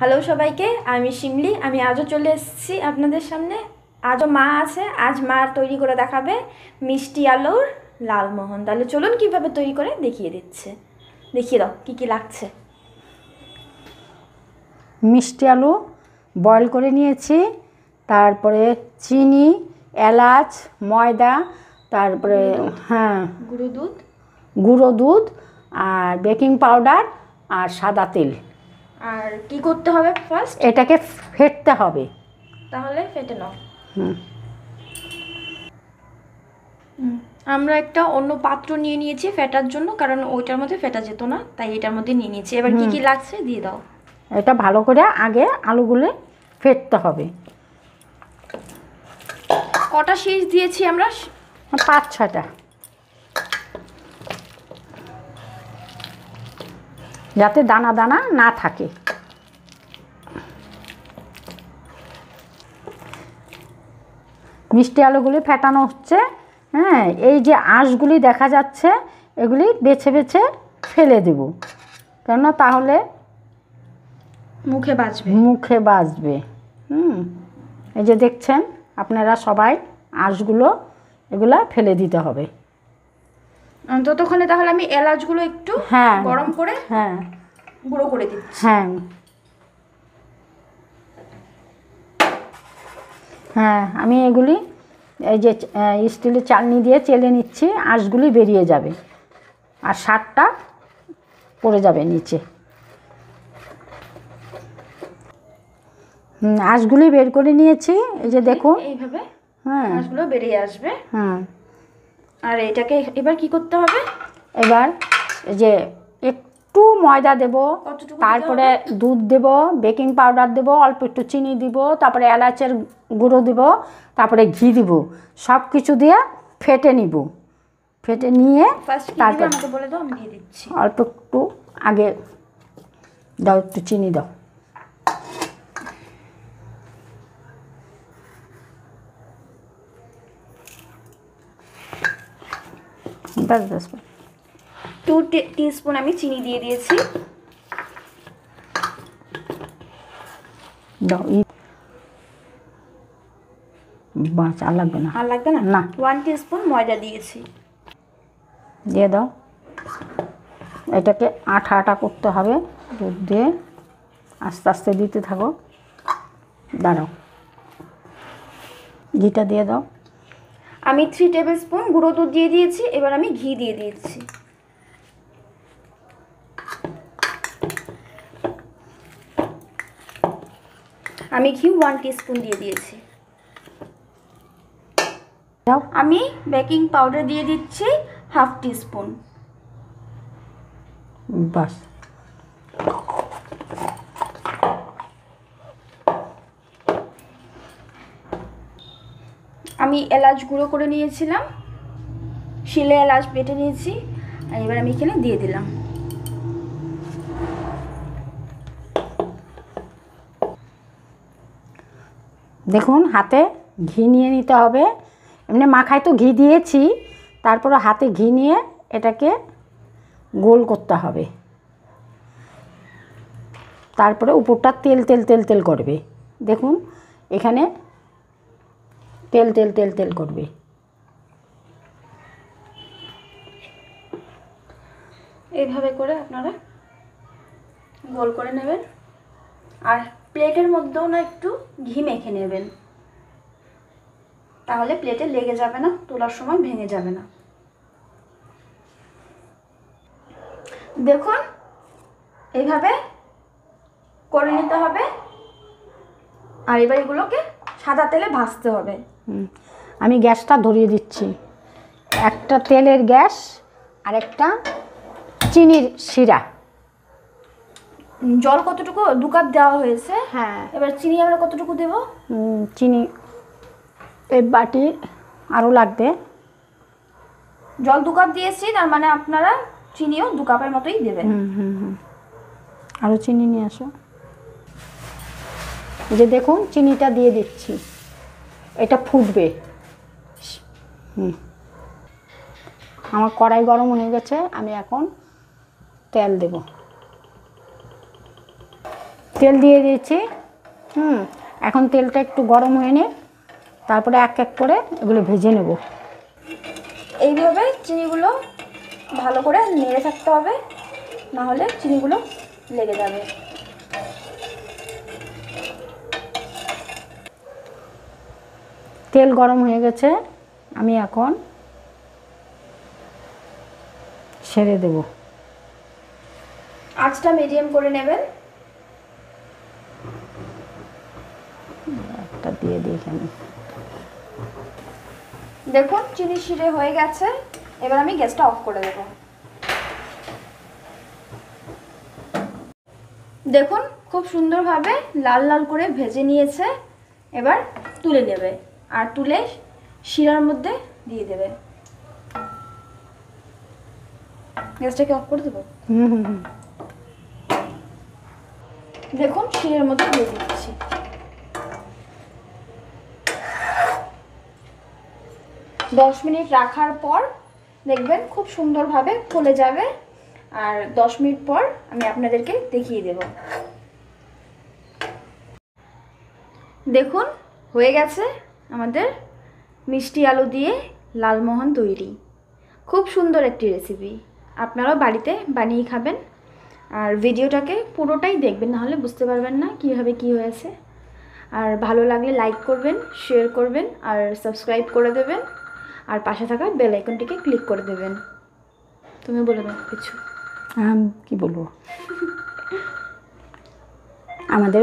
Hello सबाई के शिमली आज चले अपन सामने आज मा आज मार तैरी कर देखा मिष्टी आलुर लालमोहन। ताहले चलुन किभाबे तैरी करे देखिए दिच्छे। देखिए दाओ कि लागछे। मिष्टी आलू बॉयल करे निएछि, तारपरे चीनी एलाच मयदा, तारपरे हाँ गुड़ो दूध और बेकिंग पाउडार और सादा तेल। আর কি করতে হবে? ফার্স্ট এটাকে ফেটতে হবে। তাহলে ফেটে নাও। আমরা একটা অন্য পাত্র নিয়ে নিয়েছি ফেটার জন্য, কারণ ওইটার মধ্যে ফেটা যেত না, তাই এটার মধ্যে নিয়ে নিয়েছি। এবার কি কি লাগছে দিয়ে দাও। এটা ভালো করে আগে আলুগুলো ফেটতে হবে। কটা শীষ দিয়েছি আমরা? ৫-৬টা, যাতে দানা দানা না থাকে। মিষ্টি আলুগুলি ফেটানো হচ্ছে। হ্যাঁ, এই যে আঁশগুলি দেখা যাচ্ছে এগুলি বেছে বেছে ফেলে দেব, কেননা তাহলে মুখে বাজবে। এই যে দেখছেন আপনারা সবাই আঁশগুলো এগুলা ফেলে দিতে হবে। ততক্ষণে তাহলে আমি এলাচগুলো একটু গরম করে গুঁড়ো করে দিচ্ছি। হ্যাঁ, আমি এগুলি এই যে স্টিলের চালনি দিয়ে চেলে নিচ্ছি, আঁশগুলি বেরিয়ে যাবে আর স্বাদটা পড়ে যাবে নিচে। আঁশগুলি বের করে নিয়েছি, এই যে দেখুন এইভাবে। হ্যাঁ, আঁশগুলো বেরিয়ে আসবে। হ্যাঁ, আর এটাকে এবার কি করতে হবে? এবার যে একটু ময়দা দেব, তারপরে দুধ দেব, বেকিং পাউডার দেব, অল্প একটু চিনি দিব, তারপরে এলাচের গুঁড়ো দিব, তারপরে ঘি দিব। সব কিছু দিয়ে ফেটে নিব। ফেটে নিয়ে তারপর আমাকে বলে দাও, আমি দিয়ে দিচ্ছি। অল্প একটু আগে দাও, একটু চিনি দাও। बस 2 टीस्पून हमें चीनी दिए दिए। बस अलग ना 1 टीस्पून मैदा दिए दाओ। एटाके आटा आटा करते हबे, दूध दिए आस्ते आस्ते दीते थाको। दाड़ाओ, घीटा दिए दाओ। আমি 3 टेबिल स्पून গুঁড়ো দুধ দিয়ে দিয়েছি। এবার আমি ঘি দিয়ে দিয়েছি। আমি ঘি 1 टीस्पून দিয়ে দিয়েছি। আমি বেকিং পাউডার দিয়ে দিচ্ছি 1/2 टीस्पून। বাস, আমি এলাচ গুঁড়ো করে নিয়েছিলাম, শিলে এলাচ বেটে নিয়েছি, আর এবার আমি এখানে দিয়ে দিলাম। দেখুন হাতে ঘি নিয়ে নিতে হবে। এমনি মাখায় তো ঘি দিয়েছি, তারপরে হাতে ঘি নিয়ে এটাকে গোল করতে হবে। তারপরে উপরটা তেল তেল তেল তেল করবে। দেখুন এখানে तेल तेल तेल तेल करबे। এইভাবে করে আপনারা গোল করে নেবেন। আর প্লেটের মধ্যেও না একটু ঘি মেখে নেবেন, তাহলে প্লেটে লেগে যাবে না, তোলার সময় ভেঙে যাবে না। দেখুন এইভাবে করে নিতে হবে। আর এবার এগুলোকে সাদা তেলে ভাজতে হবে। আমি গ্যাসটা ধরিয়ে দিচ্ছি। একটা তেলের গ্যাস আর একটা চিনির শিরা। জল কতটুকু? 2 কাপ দেওয়া হয়েছে। হ্যাঁ, এবার চিনি আমরা কতটুকু দেব? চিনি এই বাটি আরও লাগবে। জল 2 কাপ দিয়েছি, তার মানে আপনারা চিনিও 2 কাপের মতোই দেবেন। আরও চিনি নিয়ে আসো। যে দেখুন চিনিটা দিয়ে দিচ্ছি, এটা ফুটবে। আমার কড়াই গরম হয়ে গেছে, আমি এখন তেল দেব। তেল দিয়ে দিয়েছি। এখন তেলটা একটু গরম হয়ে নে, তারপরে এক এক করে এগুলো ভেজে নেব। এইভাবে চিনিগুলো ভালো করে নেড়ে থাকতে হবে, নাহলে চিনিগুলো লেগে যাবে। তেল গরম হয়ে গেছে, আমি এখন ছেড়ে দেব। আঁচটা মিডিয়াম করে নেবেন। একটা দিয়ে দিই এখানে। দেখুন চিনি ছিঁড়ে হয়ে গেছে, এবার আমি গ্যাসটা অফ করে দেব। দেখুন খুব সুন্দরভাবে লাল লাল করে ভেজে নিয়েছে। এবার তুলে নেবে আর তুলে শিরার মধ্যে দিয়ে দেবে। গ্যাসটাকে অফ করে দেবো। দেখুন শিরার মধ্যে দিয়ে দিচ্ছি। দশ মিনিট রাখার পর দেখবেন খুব সুন্দরভাবে ফুলে যাবে। আর 10 মিনিট পর আমি আপনাদেরকে দেখিয়ে দেব। দেখুন হয়ে গেছে আমাদের মিষ্টি আলু দিয়ে লালমোহন তৈরি। খুব সুন্দর একটি রেসিপি, আপনারাও বাড়িতে বানিয়ে খাবেন। আর ভিডিওটাকে পুরোটাই দেখবেন, নাহলে বুঝতে পারবেন না কীভাবে কি হয়েছে। আর ভালো লাগলে লাইক করবেন, শেয়ার করবেন আর সাবস্ক্রাইব করে দেবেন। আর পাশে থাকা বেল আইকনটিকে ক্লিক করে দেবেন। তুমি বলে দাও কিছু। কি বলবো, আমাদের